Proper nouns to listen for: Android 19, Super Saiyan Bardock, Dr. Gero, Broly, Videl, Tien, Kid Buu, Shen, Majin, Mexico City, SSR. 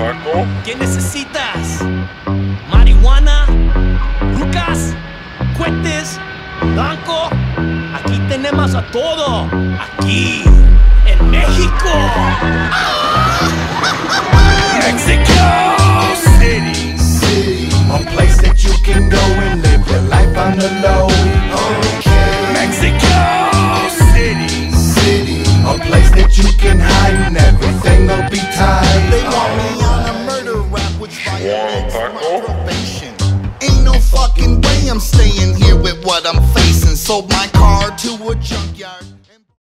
taco? ¿Qué necesitas? ¿Marihuana? ¿Rucas? ¿Cohetes? ¿Blanco? Aquí tenemos a todo. Aquí, en México. Mexico City, City, a place that you can go and live your life on the low. Okay. Mexico City, City, a place that you can hide and everything will be tied. They want me on a murder rap, which violates my probation. Ain't no fucking way I'm staying here with what I'm facing. Sold my car to a junkyard.